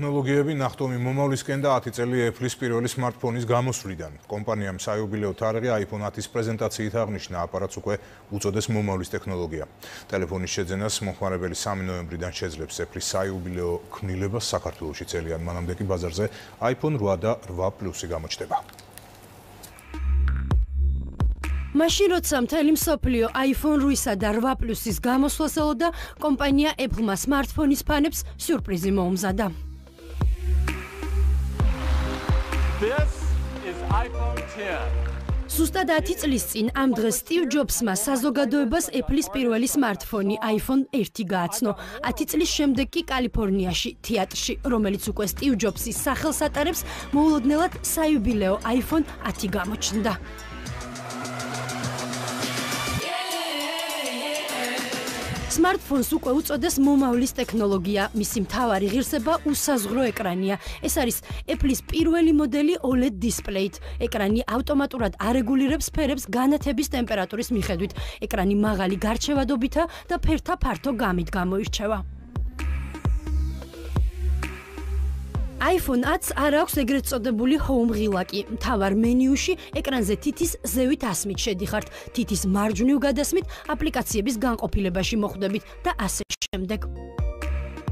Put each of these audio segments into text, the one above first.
ტექნოლოგიები ნახტომი მომავლისკენ და 10 წელი Apple-ის პირველი smartphone-ის გამოსვლიდან. Კომპანიამ საიუბილეო თარიღი iPhone 10-ის პრეზენტაციით აღნიშნა, აპარატს უკვე უწოდეს მომავლის ტექნოლოგია. Ტელეფონის შეძენას მომხმარებელი 3 ნოემბრიდან შეძლებს Apple-ის საიუბილეო ქმნილება საქართველოში წელიან მანამდე კი ბაზარზე iPhone 8 და 8 Plus-ი გამოჩნდება. Machine rotsa მთელი მსოფლიო iPhone 8-ისა და 8 Plus-ის გამოსვლას ელოდა კომპანია Apple-მა smartphone-ის ფანებს სიურპრიზი მოუმზადა. This is iPhone 10. Ზუსტად 10 წლის წინ ამ დღეს სტივ ჯობსმა საზოგადოებას Apple-ის პირველი smartphone iPhone 1 გააცნო. 10 წლის შემდეგ კი კალიფორნიაში, თეატრში, რომელიც უკვე სტივ ჯობსის სახელს ატარებს, მოულოდნელად საიუბილეო iPhone 10 გამოჩნდა. Smartphones უკვე უწოდეს მომავლის ტექნოლოგია, მისი მთავარი ღირსება უსაზღრო ეკრანია. ეს არის Apple-ის პირველი მოდელი OLED დისპლეით. ეკრანი ავტომატურად არეგულირებს ფერებს განათების ტემპერატურის მიხედვით. ეკრანი მაღალი გარჩევადობითა და ფერთა ფართო გამით გამოირჩევა. iPhone 10 არ აქვს ეგრეთ წოდებული home ღილაკი. მთავარ მენიუში ეკრანზე თითის ზევით ასმით შედიხართ, თითის მარჯვნივ გადასმით აპლიკაციების განყოფილებაში მოხვდებით და ასე შემდეგ.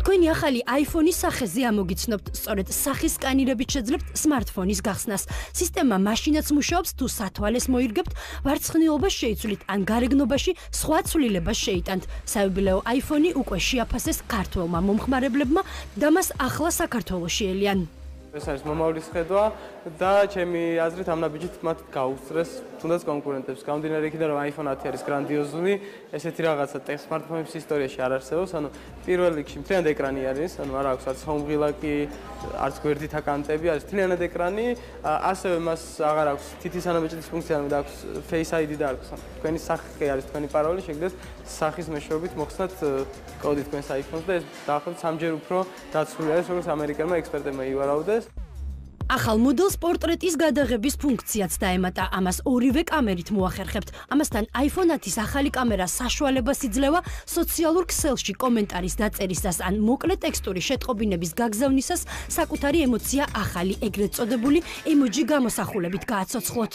თქვენი ახალი iPhone-ის სახეზე ამოგიცნობთ, სწორედ სახის სკანირებით შეძლებთ smartphone-ის გახსნას. სისტემა მაშინაც მუშაობს, თუ სათვალეს მოირგებთ, ვარცხნილობა შეიცვლით ან გარეგნობაში სხვა ცვლილებას შეიტანთ. საიუბილეო iPhone-ი უკვე შეაფასეს ქართველმა მომხმარებლებმა და მას ახლა საქართველოში ელიან. ეს არის მომავლის ხედვა და ჩემი აზრით ამ ნაბიჯით მათ გაუსწრეს თუნდაც კონკურენტებს. Გამდინარე იქიდან რომ iPhone 10 არის გრანდიოზული, ესეთი რაღაცა ტექ smartphone-ის ისტორიაში არ არსებობს, ანუ პირველ რიგში მთლიანად ეკრანი არის, ანუ არ აქვს არც home ღილაკი, არც გვერდით აკანტები, არის მთლიანად ეკრანი, ასევე მას აღარ აქვს თითის ანაბეჭდის ფუნქცია, მაგრამ აქვს Face ID და აქვს თქვენი სახე არის თქვენი პაროლი, შეგიძლიათ სახის მეშვეობით მოხსნათ კოდი თქვენს iPhone-ს და ეს დაახლოებით 3-ჯერ უფრო დაცული არის, როგორც ამერიკელმა ექსპერტებმა ივარაუდეს. ახალ მოდელს პორტრეტის გადაღების ფუნქციაც დაემატა. Ამას ორივე კამერით მოახერხებთ. Ამასთან iPhone 10-ის ახალი კამერა საშუალებას იძლევა სოციალურ ქსელში კომენტარის დაწერისას ან მოკლე ტექსტური შეტყობინების გაგზავნისას საკუთარი ემოცია ახალი ეგრეთ წოდებული ემოჯი გამოსახულებით გააცოცხლოთ.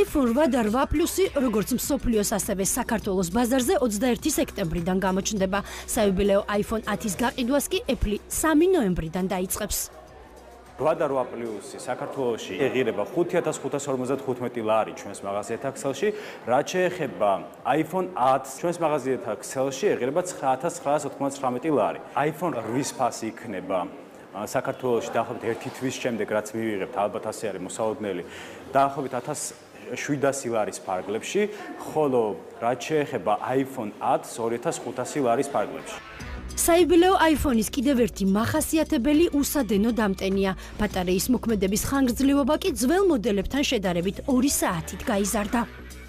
iPhone Radar Pro Plus-ი, როგორც მსოფლიოს ასევე საქართველოს ბაზარზე 21 სექტემბრიდან გამოჩნდება. საიუბილეო iPhone 10-ის გაყიდვას კი Apple 3 ნოემბრიდან დაიწყებს. Radar Pro Plus-ი საქართველოში ეღირება 5555 ლარი ჩვენს მაღაზიათა ქსელში, რაც შეეხება iPhone 10 ჩვენს მაღაზიათა ქსელში ეღირება 9999 ლარი. iPhone 8-ის ფასი იქნება საქართველოში დაახლოებით 1 თვის შემდეგ, რაც მივიღებთ, ალბათ ასე არის მოსალოდნელი, დაახლოებით 1700 ლარის ფარგლებში, ხოლო რაც შეეხება iPhone 10 2500 ლარის ფარგლებში. საიუბილეო iPhone-ის კიდევ ერთი მახასიათებელი უსადენო დამტენია. ბატარეის მოქმედების ხანგრძლივობა კი ძველ მოდელებთან შედარებით 2 საათით გაიზარდა.